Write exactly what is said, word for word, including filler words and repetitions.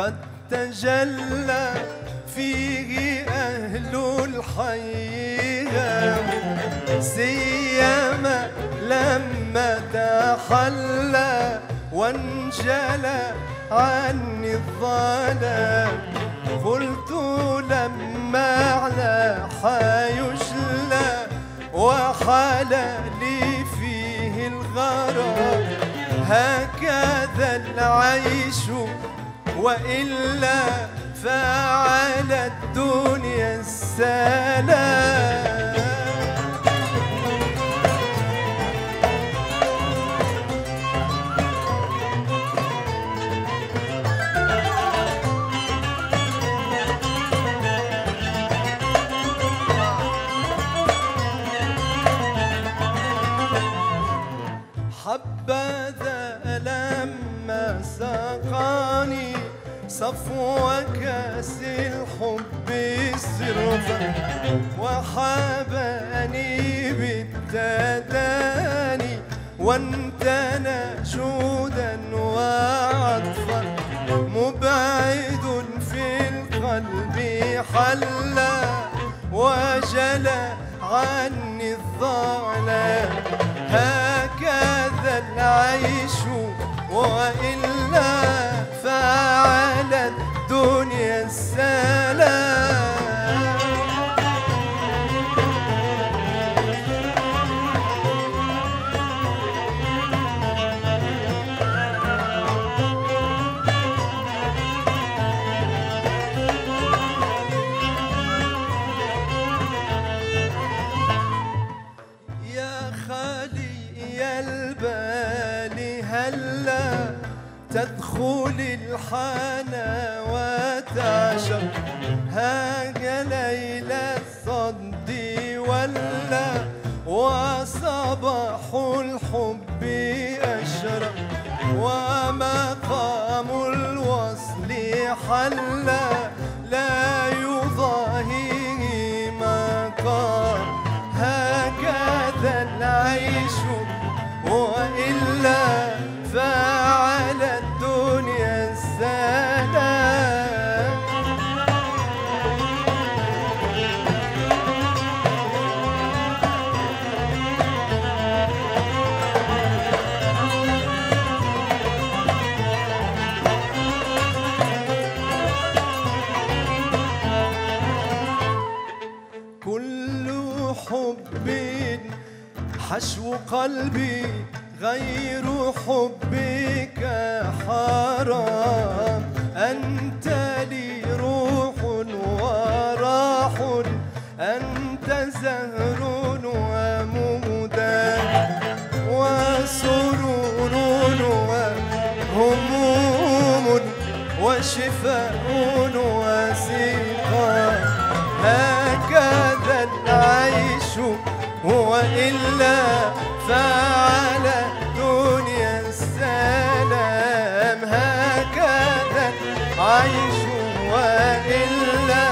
قد تجلى فيه أهل الحقيقة سيما لما تخلى وانجلى عني الظلام. قلت لما على حيجلى وحلى لي فيه الغرام هكذا العيش وإلا فعلى الدنيا السلام. حبذا لما سقاني صفو كاس الحب سرفا وحباني بالتداني وامتنى جودا وعطفا مبعد في القلب حلى وجلى عني الظلام. هكذا العيش وإلا فعلى الدنيا السلام. تدخل الحنا وتعشق هاج ليل الصد ولا وصباح الحب أشرق ومقام الوصل حلا لا يضاهيه مقام. هكذا العيش وإلا فعلى الدنيا السلام. كل حب حشو قلبي غير حبك حرام. أنت لي روح وراح أنت زهر ومهدى وسرور وهموم وشفاء وسقاء. هكذا العيش وإلا فعلى الدنيا السلام. هكذا العيش وإلا